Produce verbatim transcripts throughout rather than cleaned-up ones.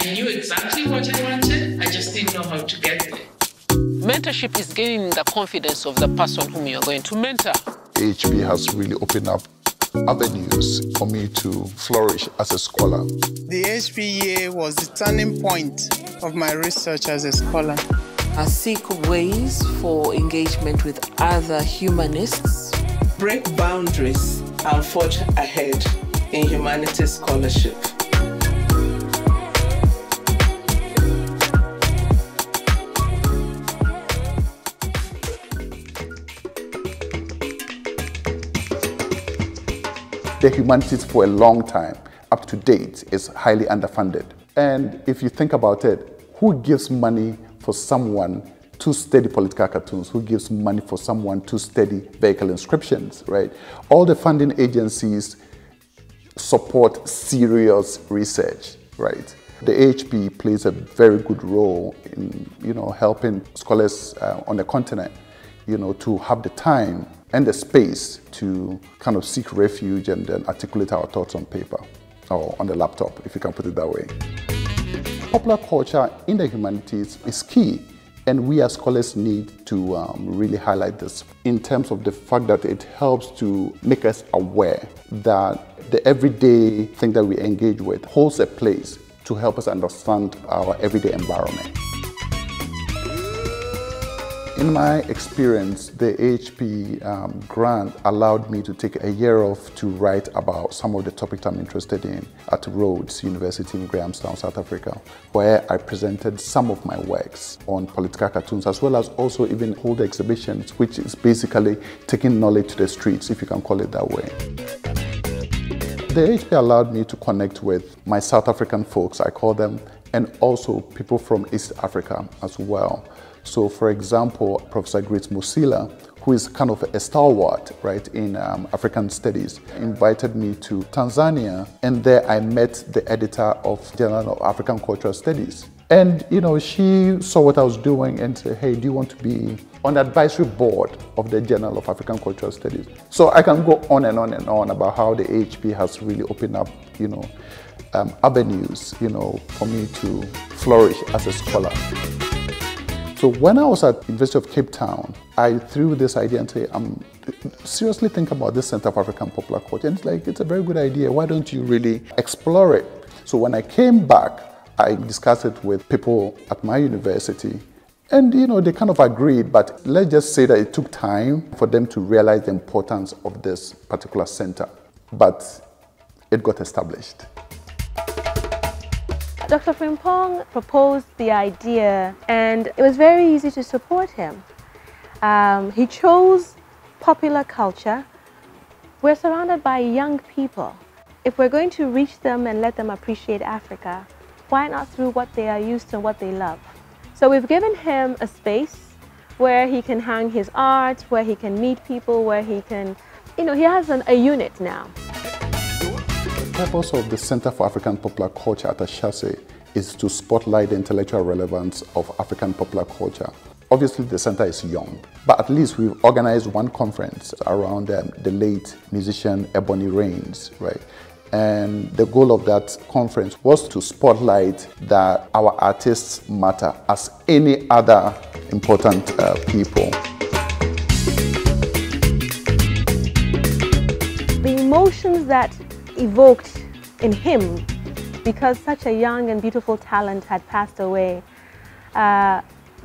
I knew exactly what I wanted, I just didn't know how to get there. Mentorship is gaining the confidence of the person whom you're going to mentor. A H P has really opened up avenues for me to flourish as a scholar. The A H P year was the turning point of my research as a scholar. I seek ways for engagement with other humanists. Break boundaries and forge ahead in humanities scholarship. The humanities for a long time, up to date, is highly underfunded. And if you think about it, who gives money for someone to study political cartoons? Who gives money for someone to study vehicle inscriptions, right? All the funding agencies support serious research, right? The A H P plays a very good role in, you know, helping scholars uh, on the continent, you know, to have the time and the space to kind of seek refuge and then articulate our thoughts on paper or on the laptop, if you can put it that way. Popular culture in the humanities is key, and we as scholars need to um, really highlight this in terms of the fact that it helps to make us aware that the everyday thing that we engage with holds a place to help us understand our everyday environment. In my experience, the A H P um, grant allowed me to take a year off to write about some of the topics I'm interested in at Rhodes University in Grahamstown, South Africa, where I presented some of my works on political cartoons, as well as also even hold exhibitions, which is basically taking knowledge to the streets, if you can call it that way. The A H P allowed me to connect with my South African folks, I call them, and also people from East Africa as well. So, for example, Professor Grace Musila, who is kind of a stalwart, right, in um, African studies, invited me to Tanzania, and there I met the editor of Journal of African Cultural Studies. And, you know, she saw what I was doing and said, hey, do you want to be on the advisory board of the Journal of African Cultural Studies? So I can go on and on and on about how the A H P has really opened up, you know, um, avenues, you know, for me to flourish as a scholar. So when I was at University of Cape Town, I threw this idea and say, I'm seriously thinking about this Center for African Popular Culture. And it's like, it's a very good idea. Why don't you really explore it? So when I came back, I discussed it with people at my university. And, you know, they kind of agreed, but let's just say that it took time for them to realize the importance of this particular center. But it got established. Doctor Frimpong proposed the idea, and it was very easy to support him. Um, he chose popular culture. We're surrounded by young people. If we're going to reach them and let them appreciate Africa, why not through what they are used to and what they love? So we've given him a space where he can hang his art, where he can meet people, where he can, you know, he has an, a unit now. The purpose of the Center for African Popular Culture at Ashesi is to spotlight the intellectual relevance of African popular culture. Obviously, the center is young, but at least we've organized one conference around um, the late musician Ebony Reigns, right? And the goal of that conference was to spotlight that our artists matter as any other important uh, people. The emotions that evoked in him because such a young and beautiful talent had passed away uh,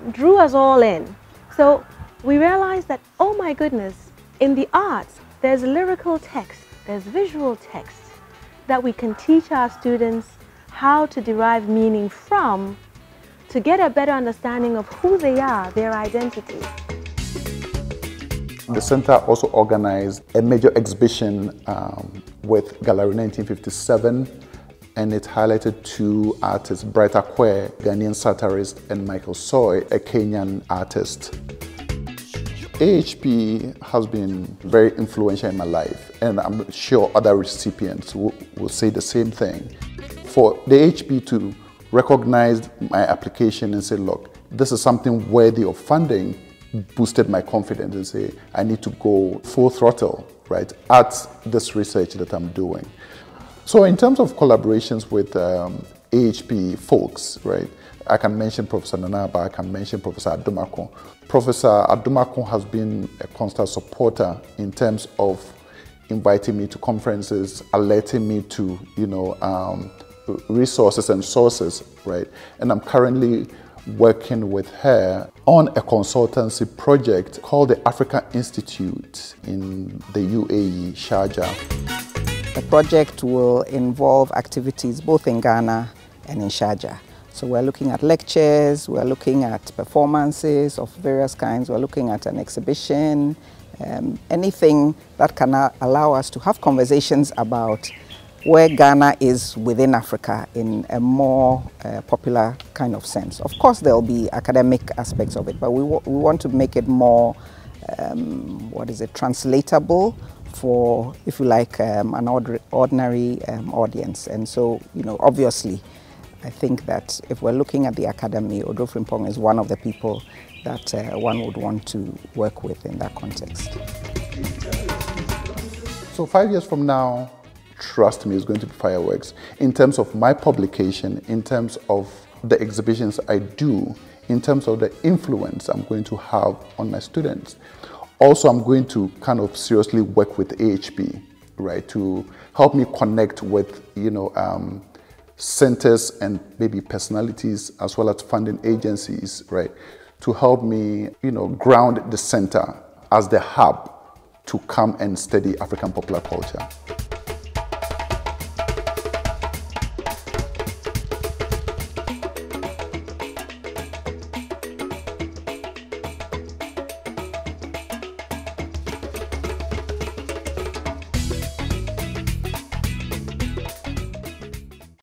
drew us all in. So we realized that, oh my goodness, in the arts there's lyrical text, there's visual text that we can teach our students how to derive meaning from to get a better understanding of who they are, their identity. The center also organized a major exhibition um, with Gallery nineteen fifty-seven, and it highlighted two artists, Bright Aqua, Ghanaian satirist, and Michael Soy, a Kenyan artist. A H P has been very influential in my life, and I'm sure other recipients will, will say the same thing. For the A H P to recognize my application and say, look, this is something worthy of funding, boosted my confidence and say, I need to go full throttle, right, at this research that I'm doing. So in terms of collaborations with um, A H P folks, right? I can mention Professor Nanaba, I can mention Professor Adumakon. Professor Adumakon has been a constant supporter in terms of inviting me to conferences, alerting me to, you know, um, resources and sources, right? And I'm currently working with her on a consultancy project called the Africa Institute in the U A E, Sharjah. The project will involve activities both in Ghana and in Sharjah. So we're looking at lectures, we're looking at performances of various kinds, we're looking at an exhibition, um, anything that can allow us to have conversations about where Ghana is within Africa in a more uh, popular kind of sense. Of course, there'll be academic aspects of it, but we, w we want to make it more, um, what is it, translatable for, if you like, um, an ord ordinary um, audience. And so, you know, obviously, I think that if we're looking at the academy, Odo Frimpong is one of the people that uh, one would want to work with in that context. So five years from now, trust me, it's going to be fireworks in terms of my publication, in terms of the exhibitions I do, in terms of the influence I'm going to have on my students. Also, I'm going to kind of seriously work with A H P, right, to help me connect with, you know, um, centers and maybe personalities as well as funding agencies, right, to help me, you know, ground the center as the hub to come and study African popular culture.